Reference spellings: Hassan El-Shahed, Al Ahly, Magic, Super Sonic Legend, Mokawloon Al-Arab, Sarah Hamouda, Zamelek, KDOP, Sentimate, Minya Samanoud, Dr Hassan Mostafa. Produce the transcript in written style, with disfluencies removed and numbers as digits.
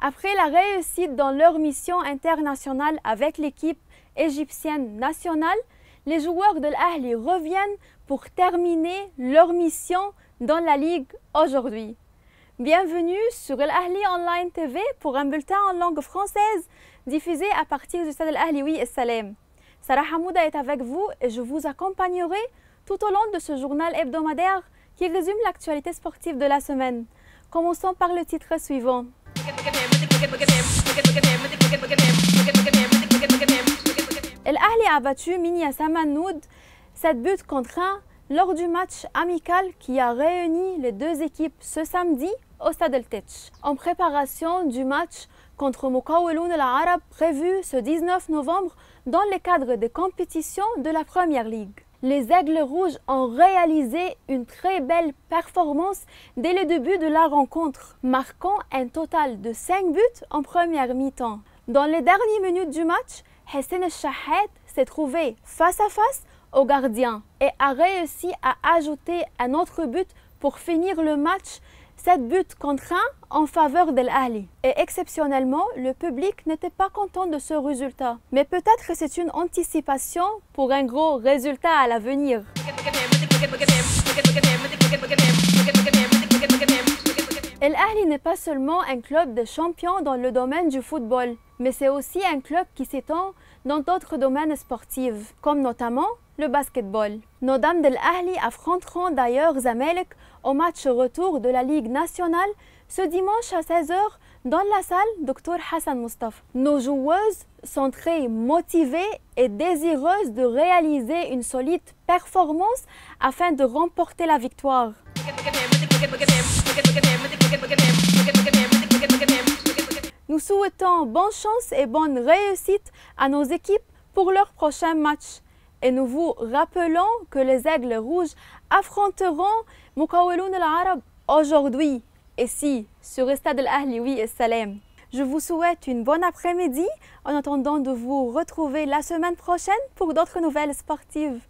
Après la réussite dans leur mission internationale avec l'équipe égyptienne nationale, les joueurs de Al Ahly reviennent pour terminer leur mission dans la Ligue aujourd'hui. Bienvenue sur Al Ahly Online TV pour un bulletin en langue française diffusé à partir du stade Al Ahly, oui et salam. Sarah Hamouda est avec vous et je vous accompagnerai tout au long de ce journal hebdomadaire qui résume l'actualité sportive de la semaine. Commençons par le titre suivant. Al Ahly a battu Minya Samanoud 7 buts contre 1 lors du match amical qui a réuni les deux équipes ce samedi au stade El-Tech. En préparation du match contre Mokawloon Al-Arab prévu ce 19 novembre dans le cadre des compétitions de la Première Ligue. Les Aigles Rouges ont réalisé une très belle performance dès le début de la rencontre, marquant un total de 5 buts en première mi-temps. Dans les dernières minutes du match, Hassan El-Shahed s'est trouvé face à face au gardien et a réussi à ajouter un autre but pour finir le match 7 buts contre 1 en faveur d'Al Ahly. Et exceptionnellement, le public n'était pas content de ce résultat. Mais peut-être que c'est une anticipation pour un gros résultat à l'avenir. Al Ahly n'est pas seulement un club de champions dans le domaine du football, mais c'est aussi un club qui s'étend dans d'autres domaines sportifs, comme notamment le basketball. Nos dames d'Al Ahly affronteront d'ailleurs Zamelek au match retour de la Ligue nationale ce dimanche à 16 h dans la salle Dr Hassan Mostafa. Nos joueuses sont très motivées et désireuses de réaliser une solide performance afin de remporter la victoire. Nous souhaitons bonne chance et bonne réussite à nos équipes pour leur prochain match. Et nous vous rappelons que les Aigles Rouges affronteront Mokawloon Al-Arab aujourd'hui, ici, sur le stade Al Ahly, oui et salam. Je vous souhaite une bonne après-midi en attendant de vous retrouver la semaine prochaine pour d'autres nouvelles sportives.